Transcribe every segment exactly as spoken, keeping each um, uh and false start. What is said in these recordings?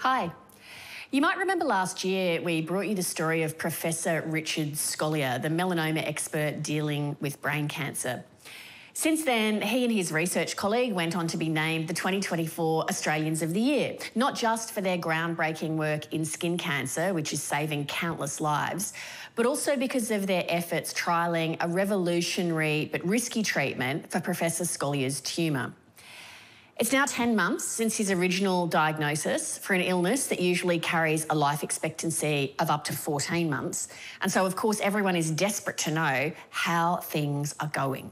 Hi. You might remember last year we brought you the story of Professor Richard Scolyer, the melanoma expert dealing with brain cancer. Since then, he and his research colleague went on to be named the twenty twenty-four Australians of the Year, not just for their groundbreaking work in skin cancer, which is saving countless lives, but also because of their efforts trialling a revolutionary but risky treatment for Professor Scolyer's tumour. It's now ten months since his original diagnosis for an illness that usually carries a life expectancy of up to fourteen months. And so, of course, everyone is desperate to know how things are going.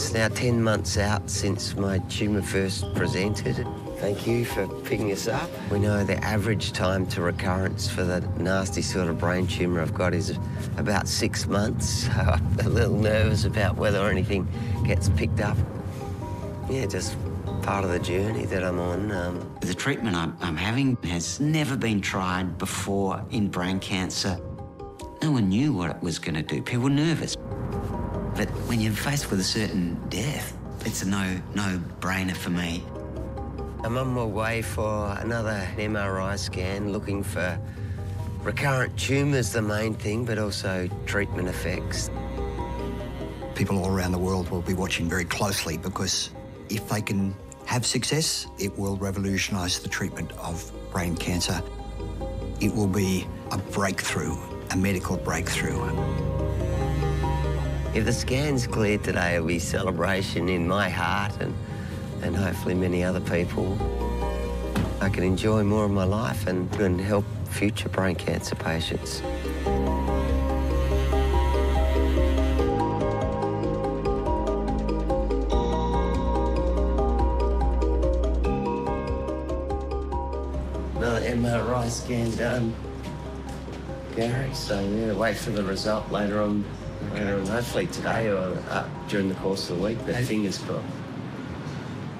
It's now ten months out since my tumour first presented. Thank you for picking us up. We know the average time to recurrence for the nasty sort of brain tumour I've got is about six months, so I'm a little nervous about whether anything gets picked up. Yeah, just part of the journey that I'm on. Um, the treatment I'm, I'm having has never been tried before in brain cancer. No one knew what it was going to do. People were nervous. But when you're faced with a certain death, it's a no, no-brainer for me. I'm on my way for another M R I scan, looking for recurrent tumours, the main thing, but also treatment effects. People all around the world will be watching very closely because if they can have success, it will revolutionise the treatment of brain cancer. It will be a breakthrough, a medical breakthrough. If the scan's cleared today, it'll be celebration in my heart and, and hopefully many other people. I can enjoy more of my life and, and help future brain cancer patients. Another M R I scan done, Gary, so yeah, wait for the result later on. Okay. Hopefully today or uh, during the course of the week, but hey. Fingers crossed.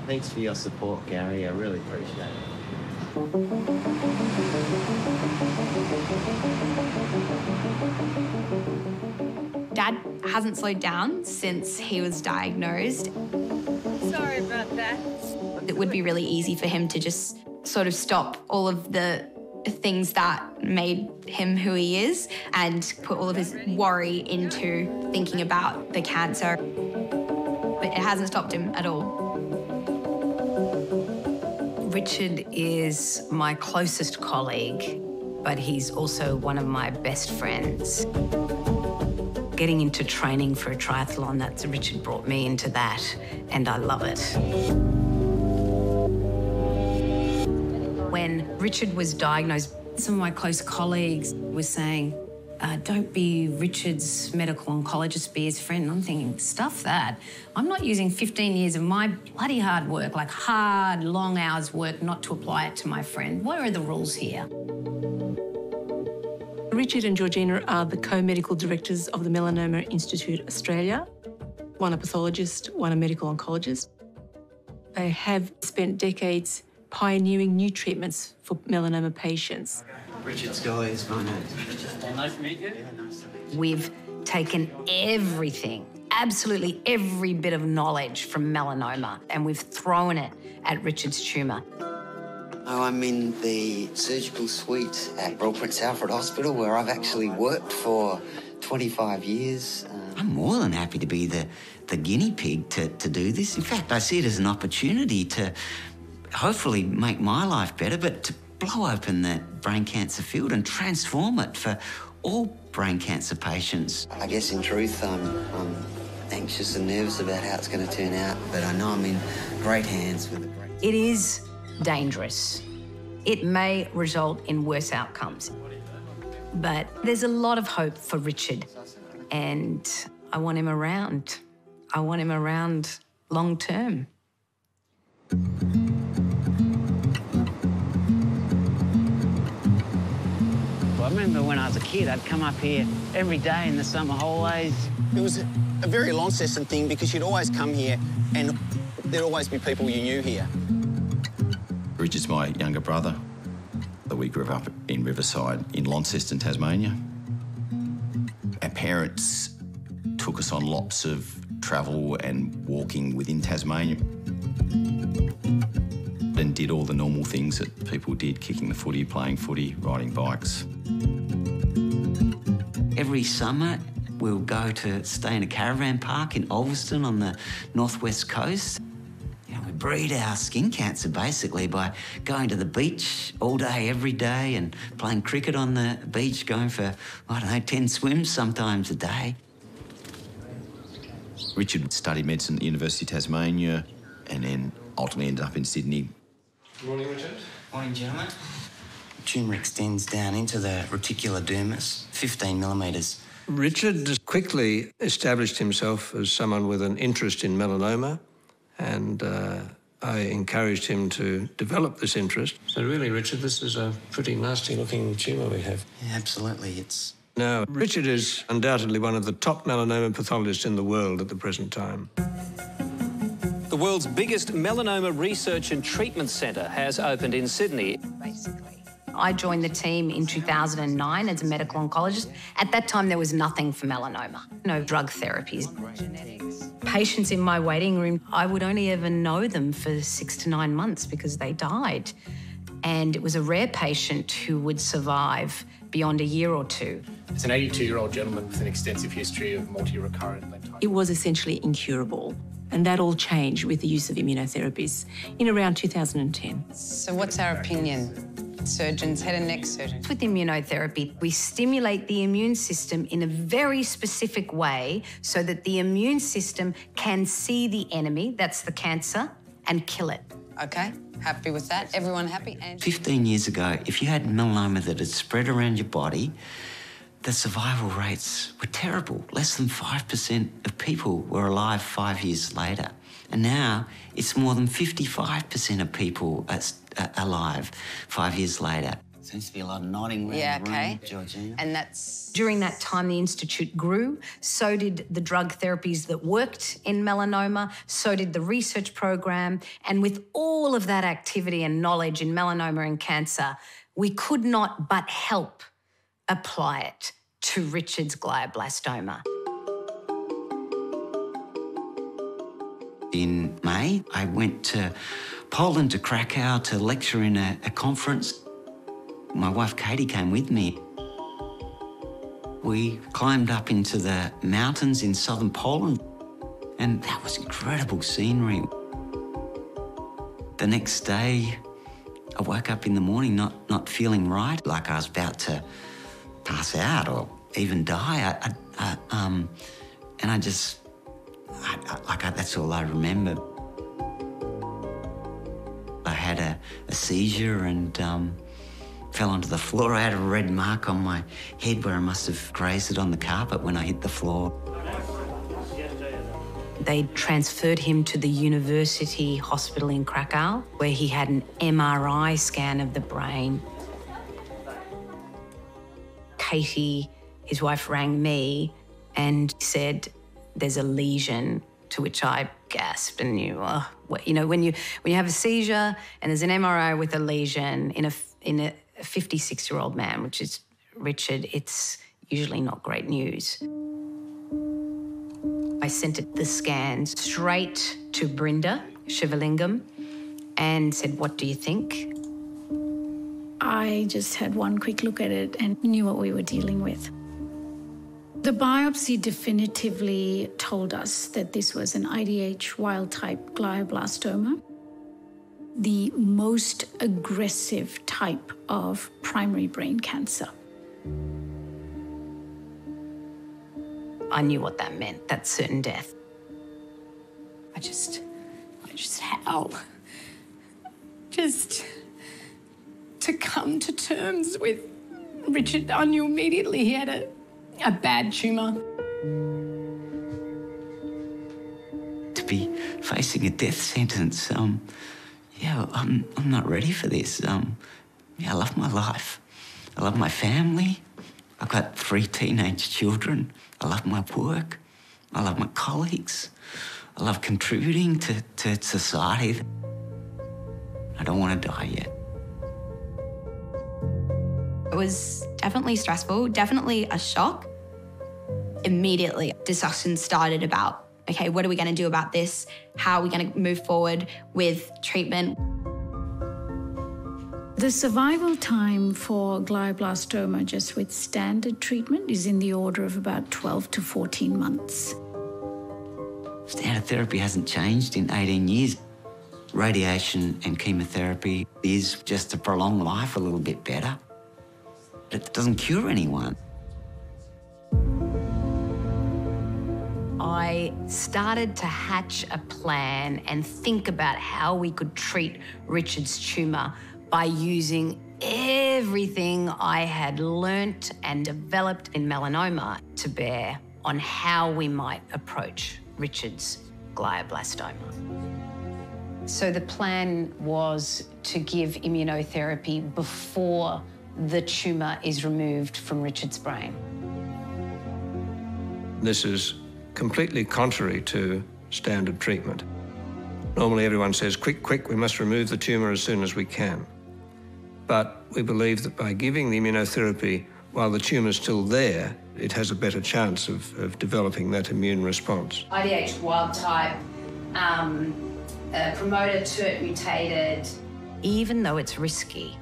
Thanks for your support, Gary. I really appreciate it. Dad hasn't slowed down since he was diagnosed. Sorry about that. It would be really easy for him to just sort of stop all of the things that made him who he is and put all of his worry into thinking about the cancer. But it hasn't stopped him at all. Richard is my closest colleague, but he's also one of my best friends. Getting into training for a triathlon, that's Richard brought me into that, and I love it. When Richard was diagnosed, some of my close colleagues were saying, uh, don't be Richard's medical oncologist, be his friend. And I'm thinking, stuff that. I'm not using fifteen years of my bloody hard work, like hard, long hours work, not to apply it to my friend. What are the rules here? Richard and Georgina are the co-medical directors of the Melanoma Institute Australia. One a pathologist, one a medical oncologist. They have spent decades pioneering new treatments for melanoma patients. Richard Scolyer is my name. Well, nice to meet you. Yeah, nice to meet you. We've taken everything, absolutely every bit of knowledge from melanoma, and we've thrown it at Richard's tumour. Oh, I'm in the surgical suite at Royal Prince Alfred Hospital, where I've actually worked for twenty-five years. Um, I'm more than happy to be the, the guinea pig to, to do this. In fact, I see it as an opportunity to hopefully make my life better, but to blow open the brain cancer field and transform it for all brain cancer patients. I guess in truth, I'm, I'm anxious and nervous about how it's going to turn out, but I know I'm in great hands with the brain. It is dangerous. It may result in worse outcomes, but there's a lot of hope for Richard, and I want him around. I want him around long term. I remember when I was a kid, I'd come up here every day in the summer holidays. It was a, a very Launceston thing because you'd always come here and there'd always be people you knew here. Richard's my younger brother. We grew up in Riverside in Launceston, Tasmania. Our parents took us on lots of travel and walking within Tasmania. And did all the normal things that people did, kicking the footy, playing footy, riding bikes. Every summer, we'll go to stay in a caravan park in Ulverstone on the northwest coast. You know, we breed our skin cancer basically by going to the beach all day, every day, and playing cricket on the beach, going for, I don't know, ten swims sometimes a day. Richard studied medicine at the University of Tasmania and then ultimately ended up in Sydney. Good morning, Richard. Morning, gentlemen. The tumour extends down into the reticular dermis, fifteen millimetres. Richard quickly established himself as someone with an interest in melanoma, and uh, I encouraged him to develop this interest. So really, Richard, this is a pretty nasty-looking tumour we have. Yeah, absolutely, it's... Now, Richard is undoubtedly one of the top melanoma pathologists in the world at the present time. The world's biggest melanoma research and treatment centre has opened in Sydney. Basically. I joined the team in two thousand nine as a medical oncologist. At that time, there was nothing for melanoma. No drug therapies. Patients in my waiting room, I would only ever know them for six to nine months because they died. And it was a rare patient who would survive beyond a year or two. It's an eighty-two-year-old gentleman with an extensive history of multi-recurrent lentivitis. It was essentially incurable. And that all changed with the use of immunotherapies in around two thousand ten. So what's our opinion? Surgeons, head and neck surgeons. With immunotherapy, we stimulate the immune system in a very specific way so that the immune system can see the enemy, that's the cancer, and kill it. Okay, happy with that? Everyone happy? And fifteen years ago, if you had melanoma that had spread around your body, the survival rates were terrible. Less than five percent of people were alive five years later. And now it's more than fifty-five percent of people are, are alive five years later. Seems to be a lot of nodding around yeah, the room, okay. Georgina. And that's... During that time, the Institute grew. So did the drug therapies that worked in melanoma. So did the research program. And with all of that activity and knowledge in melanoma and cancer, we could not but help apply it to Richard's glioblastoma. In May, I went to Poland, to Krakow, to lecture in a, a conference. My wife Katie came with me. We climbed up into the mountains in southern Poland, and that was incredible scenery. The next day, I woke up in the morning not, not feeling right, like I was about to pass out or even die, I, I, I, um, and I just, I, I, like I, that's all I remember. I had a, a seizure and um, fell onto the floor. I had a red mark on my head where I must have grazed it on the carpet when I hit the floor. They transferred him to the University Hospital in Krakow, where he had an M R I scan of the brain. Katie, his wife, rang me and said, there's a lesion, to which I gasped and knew, oh, what? You know, when you, when you have a seizure and there's an M R I with a lesion in a, in a fifty-six-year-old man, which is Richard, it's usually not great news. I sent the scans straight to Brindha Shivalingam and said, what do you think? I just had one quick look at it and knew what we were dealing with. The biopsy definitively told us that this was an I D H wild-type glioblastoma, the most aggressive type of primary brain cancer. I knew what that meant, that's certain death. I just, I just howl. Just... to come to terms with Richard. I knew immediately he had a, a bad tumour. To be facing a death sentence, um, yeah, I'm, I'm not ready for this. Um, yeah, I love my life. I love my family. I've got three teenage children. I love my work. I love my colleagues. I love contributing to, to society. I don't want to die yet. It was definitely stressful, definitely a shock. Immediately, discussion started about, okay, what are we going to do about this? How are we going to move forward with treatment? The survival time for glioblastoma just with standard treatment is in the order of about twelve to fourteen months. Standard therapy hasn't changed in eighteen years. Radiation and chemotherapy is just to prolong life a little bit better. It doesn't cure anyone. I started to hatch a plan and think about how we could treat Richard's tumour by using everything I had learnt and developed in melanoma to bear on how we might approach Richard's glioblastoma. So the plan was to give immunotherapy before the tumour is removed from Richard's brain. This is completely contrary to standard treatment. Normally everyone says, quick, quick, we must remove the tumour as soon as we can. But we believe that by giving the immunotherapy while the tumour's still there, it has a better chance of, of developing that immune response. I D H wild-type, um, uh, promoter to mutated. Even though it's risky,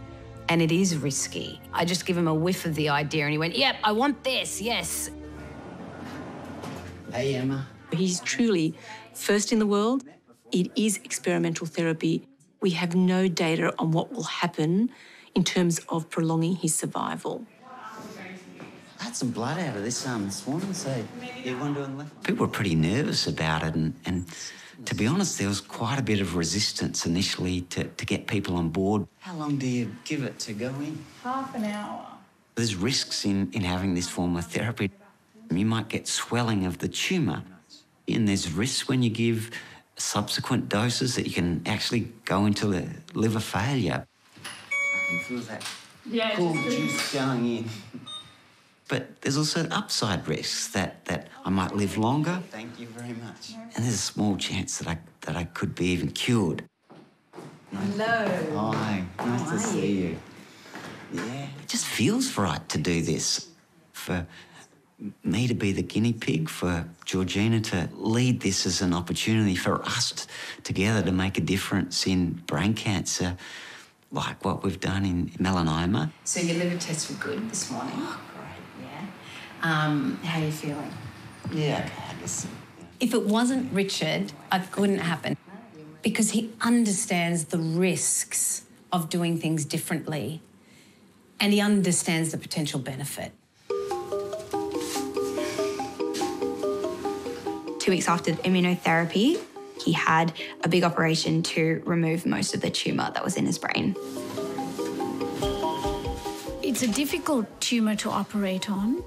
and it is risky, I just give him a whiff of the idea and he went, yep, I want this, yes. Hey, Emma. He's truly first in the world. It is experimental therapy. We have no data on what will happen in terms of prolonging his survival. I had some blood out of this arm this morning, so everyone doing left. People were pretty nervous about it, and, and to be honest, there was quite a bit of resistance initially to, to get people on board. How long do you give it to go in? Half an hour. There's risks in, in having this form of therapy. You might get swelling of the tumour, and there's risks when you give subsequent doses that you can actually go into the liver failure. I can feel that yeah, cool juice going in. But there's also upside risks that, that I might live longer. Thank you very much. And there's a small chance that I, that I could be even cured. Hello. Hello. Hi. Nice How to see you? you. Yeah. It just feels right to do this. For me to be the guinea pig, for Georgina to lead this as an opportunity for us together to make a difference in brain cancer, like what we've done in melanoma. So your liver tests were good this morning? Oh, great, yeah. Um, how are you feeling? Yeah, okay, I guess. If it wasn't Richard, it couldn't happen because he understands the risks of doing things differently and he understands the potential benefit. Two weeks after immunotherapy, he had a big operation to remove most of the tumour that was in his brain. It's a difficult tumour to operate on.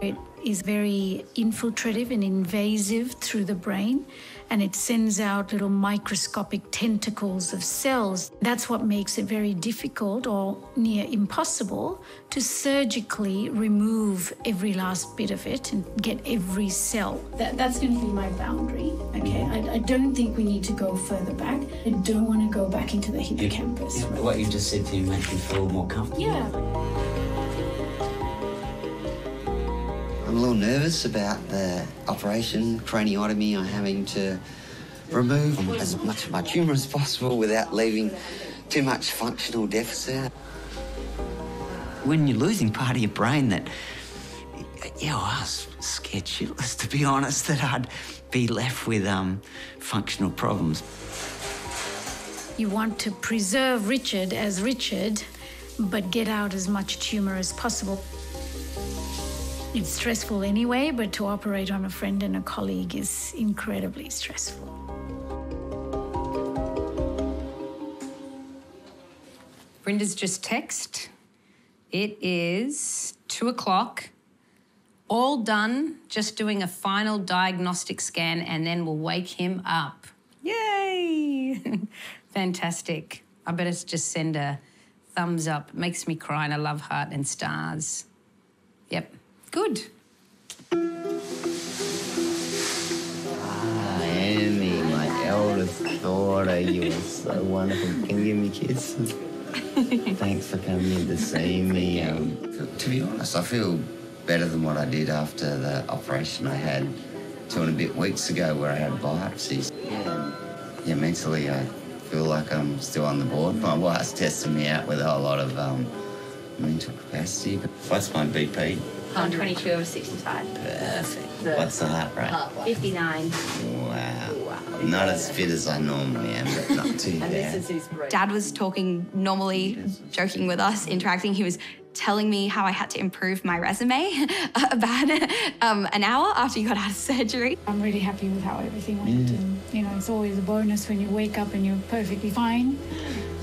It is very infiltrative and invasive through the brain, and it sends out little microscopic tentacles of cells. That's what makes it very difficult or near impossible to surgically remove every last bit of it and get every cell. That, that's going to be my boundary, okay? I, I don't think we need to go further back. I don't want to go back into the hippocampus. Yeah, right? What you just said to me makes me feel more comfortable. Yeah. I'm a little nervous about the operation, craniotomy. I'm having to remove as much of my tumour as possible without leaving too much functional deficit. When you're losing part of your brain that, yeah, well, I was scared shitless, to be honest, that I'd be left with um, functional problems. You want to preserve Richard as Richard, but get out as much tumour as possible. It's stressful anyway, but to operate on a friend and a colleague is incredibly stressful. Brindha's just text. It is two o'clock. All done, just doing a final diagnostic scan and then we'll wake him up. Yay! Fantastic. I better just send a thumbs up. It makes me cry and I love heart and stars. Yep. Good. Ah, Amy, my eldest daughter, you are so wonderful. Can you give me kisses? Thanks for coming in to see me. Um, to be honest, I feel better than what I did after the operation I had two and a bit weeks ago where I had biopsies. Yeah, yeah mentally I feel like I'm still on the board. My wife's testing me out with a whole lot of um, mental capacity. But what's my B P? one twenty-two over sixty-five. Perfect. The what's the heart rate? Heart rate? fifty-nine. Wow. Wow. Not as fit as I normally am, but not too bad. And this is his break. Dad was talking normally, joking with us, interacting. He was telling me how I had to improve my resume about um, an hour after you got out of surgery. I'm really happy with how everything went. Mm. And, you know, it's always a bonus when you wake up and you're perfectly fine.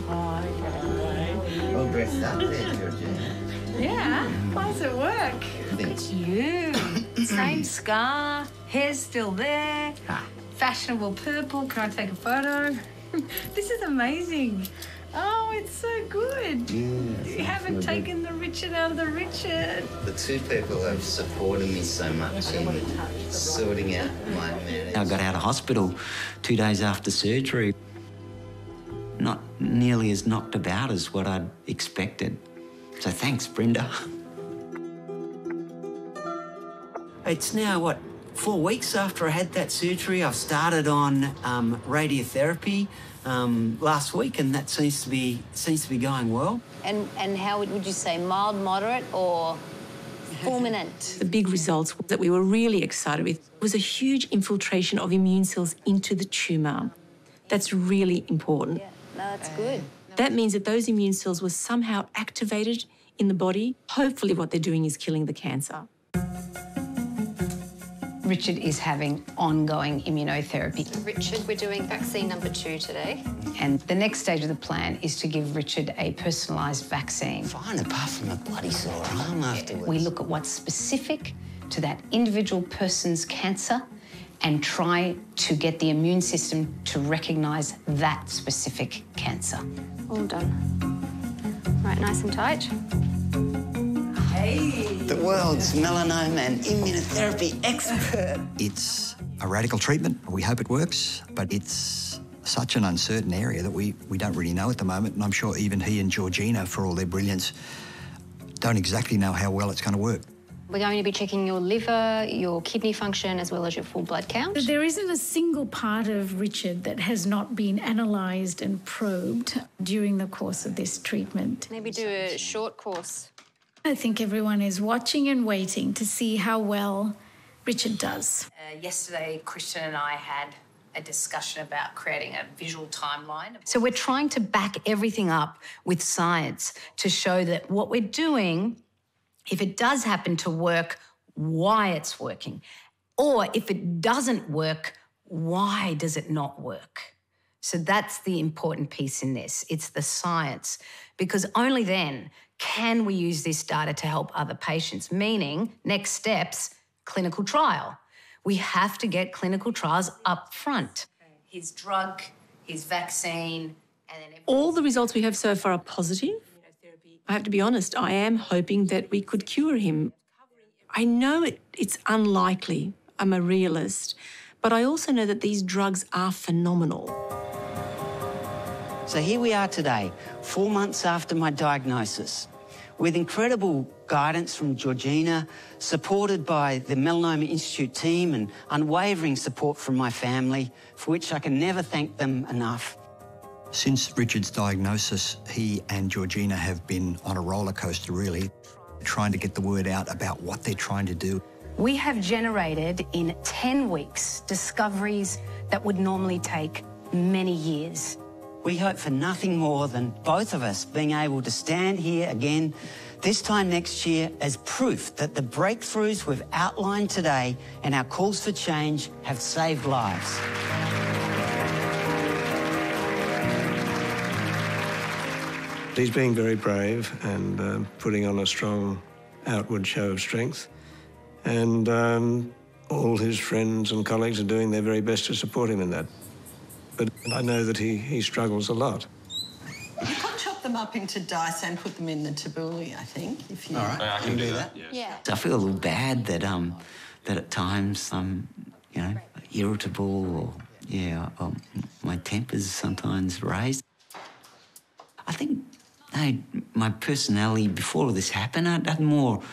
Oh, okay. All dressed up there, Georgina. Yeah, how's it work? Look at you. Same scar, hair's still there, ah. Fashionable purple. Can I take a photo? This is amazing. Oh, it's so good. Yeah, you haven't taken good. the Richard out of the Richard. The two people have supported me so much in sorting out my marriage. I got out of hospital two days after surgery. Not nearly as knocked about as what I'd expected. So thanks, Brindha. It's now, what, four weeks after I had that surgery. I've started on um, radiotherapy um, last week, and that seems to be seems to be going well. And and how would, would you say, mild, moderate, or fulminant? The big results that we were really excited with was a huge infiltration of immune cells into the tumour. That's really important. Yeah, no, that's good. That means that those immune cells were somehow activated in the body. Hopefully what they're doing is killing the cancer. Richard is having ongoing immunotherapy. Richard, we're doing vaccine number two today. And the next stage of the plan is to give Richard a personalised vaccine. Fine, apart from a bloody sore arm afterwards. We look at what's specific to that individual person's cancer and try to get the immune system to recognise that specific cancer. All done. Right, nice and tight. Hey! The world's melanoma and immunotherapy expert. It's a radical treatment. We hope it works, but it's such an uncertain area that we, we don't really know at the moment, and I'm sure even he and Georgina, for all their brilliance, don't exactly know how well it's going to work. We're going to be checking your liver, your kidney function, as well as your full blood count. There isn't a single part of Richard that has not been analysed and probed during the course of this treatment. Maybe do a short course. I think everyone is watching and waiting to see how well Richard does. Uh, yesterday, Christian and I had a discussion about creating a visual timeline. So we're trying to back everything up with science to show that what we're doing, if it does happen to work, why it's working. Or if it doesn't work, why does it not work? So that's the important piece in this. It's the science, because only then can we use this data to help other patients, meaning next steps, clinical trial. We have to get clinical trials up front. His drug, his vaccine, and then all the results we have so far are positive. I have to be honest, I am hoping that we could cure him. I know it, it's unlikely. I'm a realist. But I also know that these drugs are phenomenal. So here we are today, four months after my diagnosis, with incredible guidance from Georgina, supported by the Melanoma Institute team and unwavering support from my family, for which I can never thank them enough. Since Richard's diagnosis, he and Georgina have been on a roller coaster, really, trying to get the word out about what they're trying to do. We have generated in ten weeks discoveries that would normally take many years. We hope for nothing more than both of us being able to stand here again, this time next year, as proof that the breakthroughs we've outlined today and our calls for change have saved lives. He's being very brave and uh, putting on a strong outward show of strength. And um, all his friends and colleagues are doing their very best to support him in that. But I know that he, he struggles a lot. You can't chop them up into dice and put them in the tabbouleh, I think, if you all right. I can do that. that. Yes. Yeah. I feel a little bad that, um, that at times I'm, you know, irritable or, yeah, or my temper's sometimes raised. I think... I, my personality before this happened, I'd, I'd more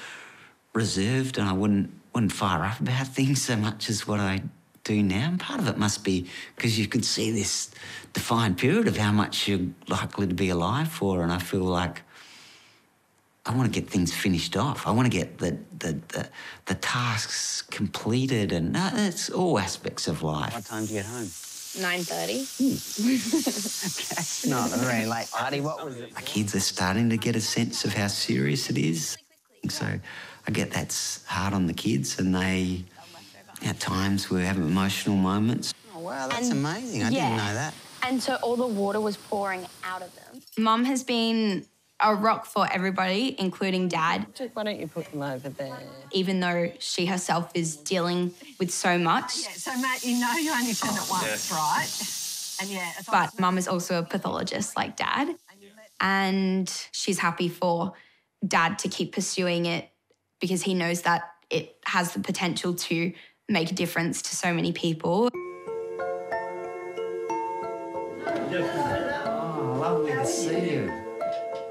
reserved and I wouldn't wouldn't fire up about things so much as what I do now. And part of it must be because you could see this defined period of how much you're likely to be alive for, and I feel like I want to get things finished off. I want to get the the, the, the tasks completed, and uh, it's all aspects of life. What time do you get home? nine thirty. Not a very late party. What was it? My kids are starting to get a sense of how serious it is. So I get that's hard on the kids, and they, at times, we have emotional moments. Oh, wow, that's and, amazing. I yeah. didn't know that. And so all the water was pouring out of them. Mum has been a rock for everybody, including Dad. Why don't you put them over there? Even though she herself is dealing with so much. Oh, yeah. So, Matt, you know you only turn it once, yeah. right? And yeah. It's but Mum is also a pathologist like Dad, yeah. and she's happy for Dad to keep pursuing it because he knows that it has the potential to make a difference to so many people. Oh, lovely to see you.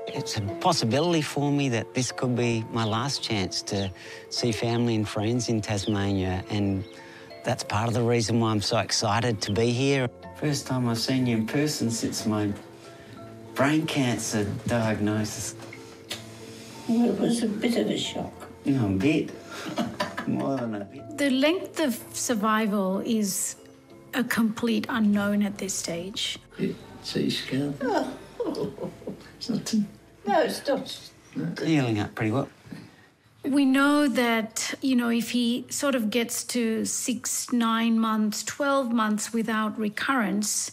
It's a possibility for me that this could be my last chance to see family and friends in Tasmania, and that's part of the reason why I'm so excited to be here. First time I've seen you in person since my brain cancer diagnosis. Well, it was a bit of a shock. No, a bit. More than a bit. The length of survival is a complete unknown at this stage. Yeah, so you scared? Oh, oh, oh. It's not too... No, it's not. You're healing up pretty well. We know that, you know, if he sort of gets to six, nine months, twelve months without recurrence,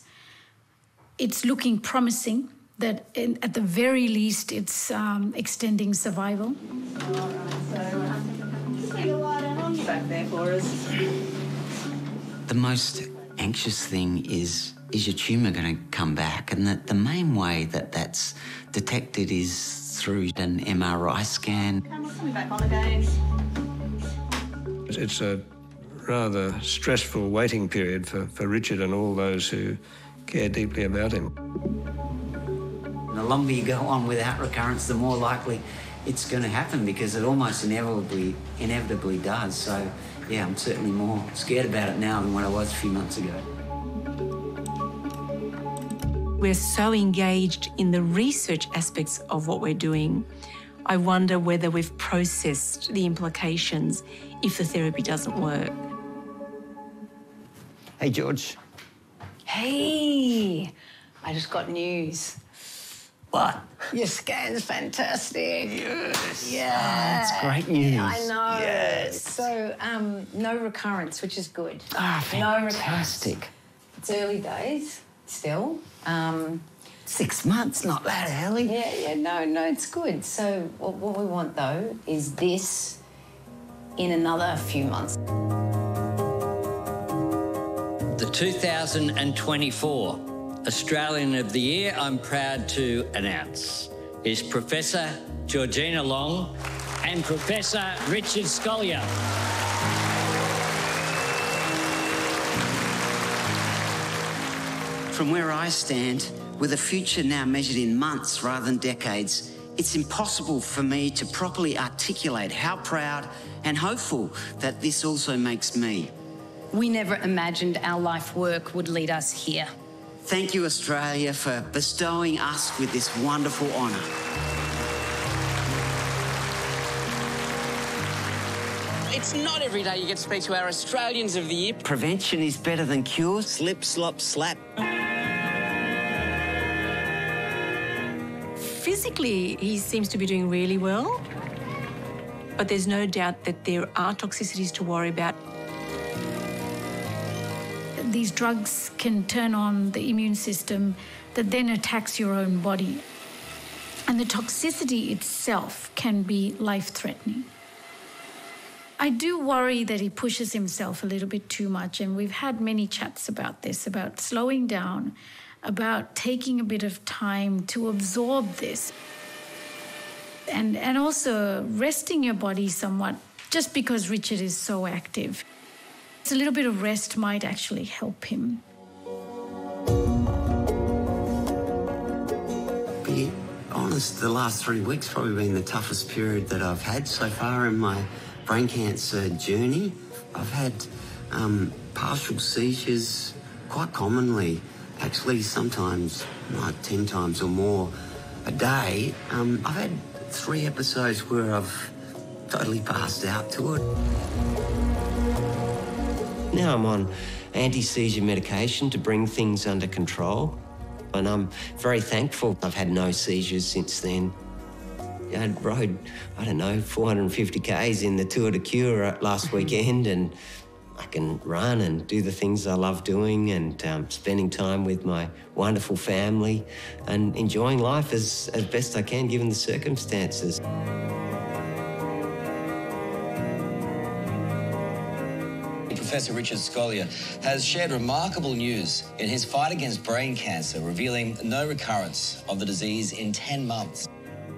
it's looking promising that in, at the very least it's um, extending survival. The most anxious thing is, is your tumour going to come back? And that the main way that that's detected is through an M R I scan. It's a rather stressful waiting period for, for Richard and all those who care deeply about him. The longer you go on without recurrence, the more likely it's going to happen, because it almost inevitably, inevitably does. So, yeah, I'm certainly more scared about it now than what I was a few months ago. We're so engaged in the research aspects of what we're doing. I wonder whether we've processed the implications if the therapy doesn't work. Hey, George. Hey, I just got news. What? Your scan's fantastic. Yes. Yeah. Oh, that's great news. I know. Yes. So, um, no recurrence, which is good. Ah, oh, fantastic. No recurrence. It's early days still. Um, Six months, not that early. Yeah, yeah, no, no, it's good. So what, what we want, though, is this in another few months. The two thousand twenty-four Australian of the Year, I'm proud to announce, is Professor Georgina Long and Professor Richard Scolyer. From where I stand, with a future now measured in months rather than decades, it's impossible for me to properly articulate how proud and hopeful that this also makes me. We never imagined our life work would lead us here. Thank you, Australia, for bestowing us with this wonderful honour. It's not every day you get to speak to our Australians of the Year. Prevention is better than cure. Slip, slop, slap. Physically, he seems to be doing really well, but there's no doubt that there are toxicities to worry about. These drugs can turn on the immune system that then attacks your own body. And the toxicity itself can be life-threatening. I do worry that he pushes himself a little bit too much, and we've had many chats about this, about slowing down, about taking a bit of time to absorb this. And, and also resting your body somewhat, just because Richard is so active. A little bit of rest might actually help him. Be honest was the last three weeks, probably been the toughest period that I've had so far in my brain cancer journey. I've had um, partial seizures quite commonly, actually sometimes like ten times or more a day. Um, I've had three episodes where I've totally passed out to it. Now I'm on anti-seizure medication to bring things under control, and I'm very thankful I've had no seizures since then. I rode, I don't know, four hundred fifty Ks in the Tour de Cure last weekend, and I can run and do the things I love doing, and um, spending time with my wonderful family and enjoying life as, as best I can given the circumstances. Professor Richard Scolyer has shared remarkable news in his fight against brain cancer, revealing no recurrence of the disease in ten months.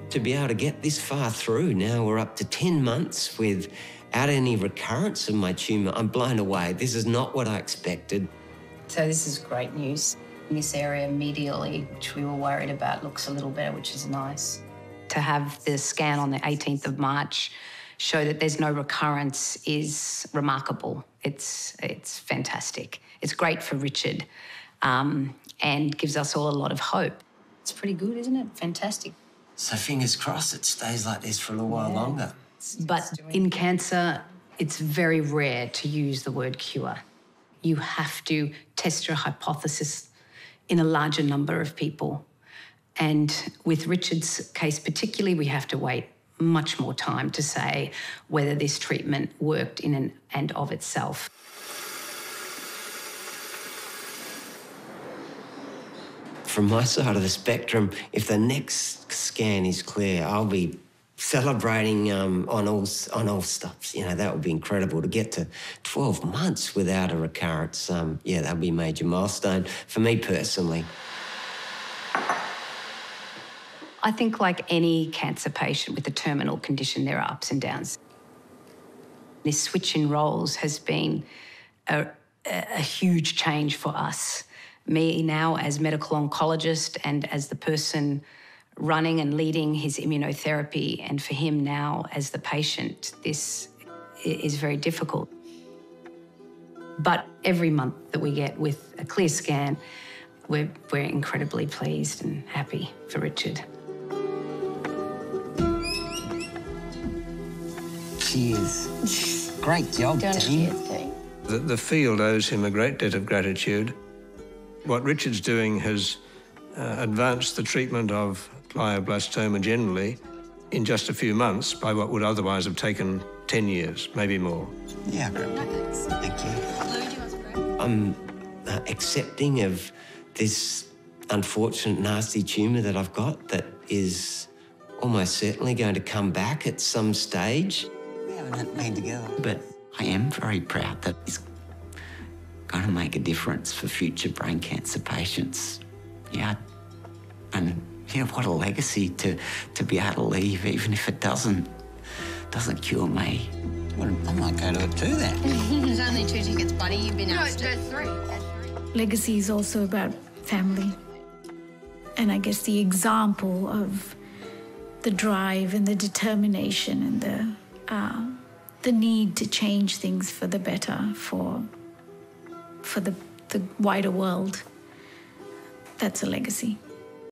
To be able to get this far through now, we're up to ten months without any recurrence of my tumour. I'm blown away. This is not what I expected. So this is great news. This area medially, which we were worried about, looks a little better, which is nice. To have the scan on the eighteenth of March show that there's no recurrence is remarkable. It's, it's fantastic. It's great for Richard, um, and gives us all a lot of hope. It's pretty good, isn't it? Fantastic. So fingers crossed it stays like this for a little while yeah. longer. But in cancer, it's very rare to use the word cure. You have to test your hypothesis in a larger number of people. And with Richard's case particularly, we have to wait much more time to say whether this treatment worked in and of itself. From my side of the spectrum, if the next scan is clear, I'll be celebrating um, on all on all stops. You know, that would be incredible to get to twelve months without a recurrence. Um, yeah, that would be a major milestone for me personally. I think like any cancer patient with a terminal condition, there are ups and downs. This switch in roles has been a, a huge change for us. Me now as medical oncologist and as the person running and leading his immunotherapy, and for him now as the patient, this is very difficult. But every month that we get with a clear scan, we're, we're incredibly pleased and happy for Richard. Cheers. Great job, team. The, the field owes him a great debt of gratitude. What Richard's doing has uh, advanced the treatment of glioblastoma generally in just a few months by what would otherwise have taken ten years, maybe more. Yeah, great. Thank you. I'm uh, accepting of this unfortunate, nasty tumour that I've got that is almost certainly going to come back at some stage. Been together. But I am very proud that it's going to make a difference for future brain cancer patients. Yeah, and yeah, what a legacy to, to be able to leave, even if it doesn't doesn't cure me. Well, I might go to it too then. There's only two tickets, buddy. You've been asked. No, there's three. There's three. Legacy is also about family, and I guess the example of the drive and the determination and the. Uh, the need to change things for the better, for for the, the wider world. That's a legacy.